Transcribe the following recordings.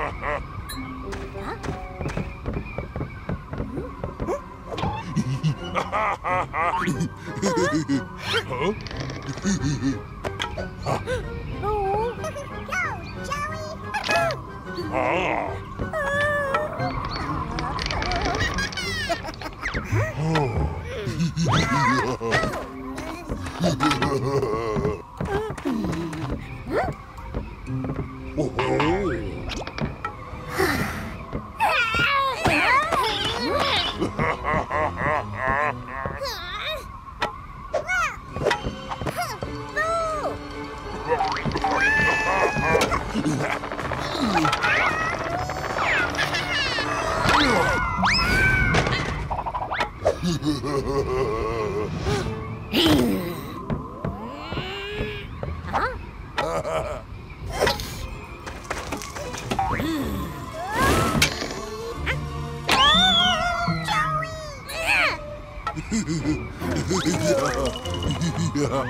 Huh? Oh. Go, Joey. Ah. Oh.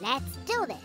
Let's do this.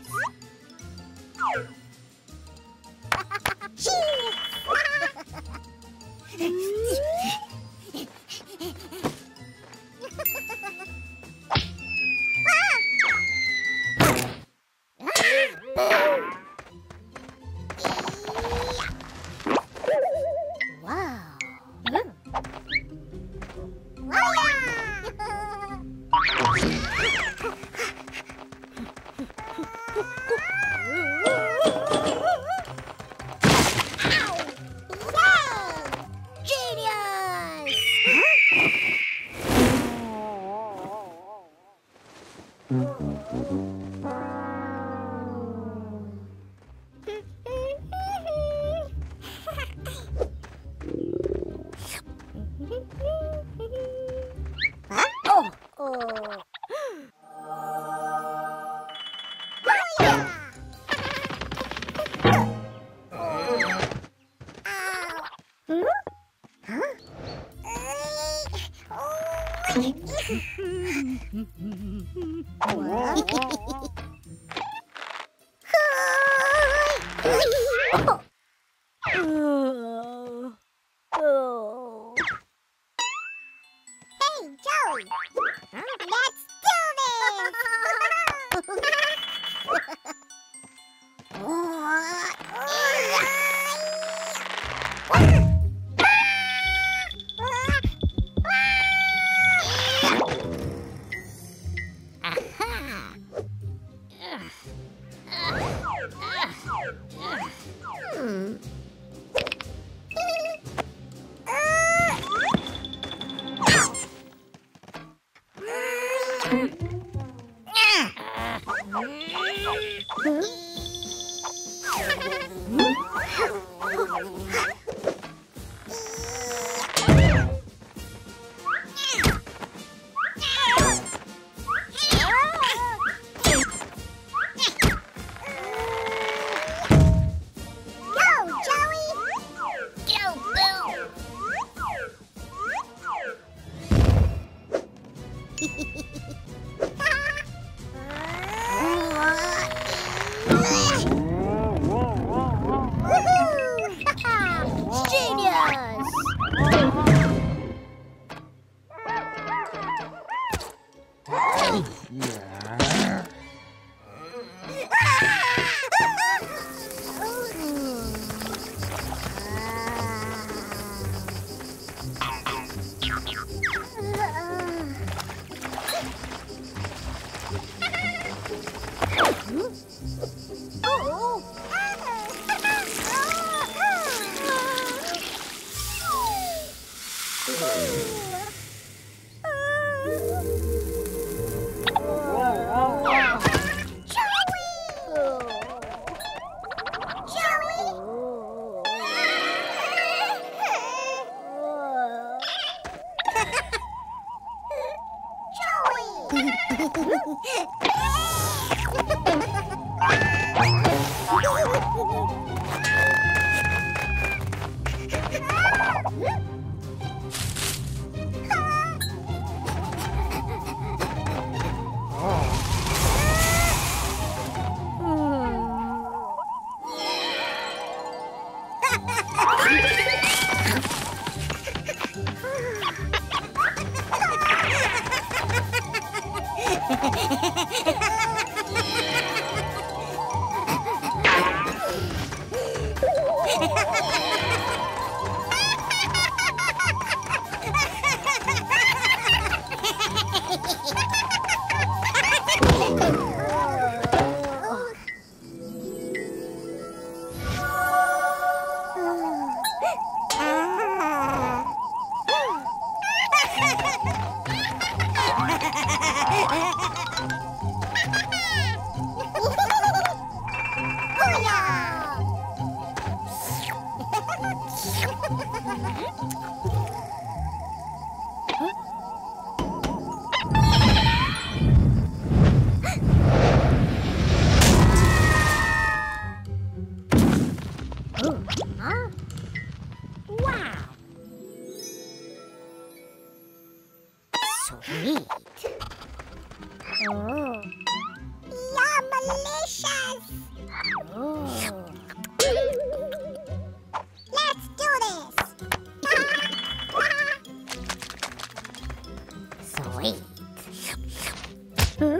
Sweet. Oh. Yum-alicious. Oh. Let's do this. Sweet. Hmm?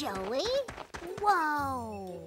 Joey. Whoa.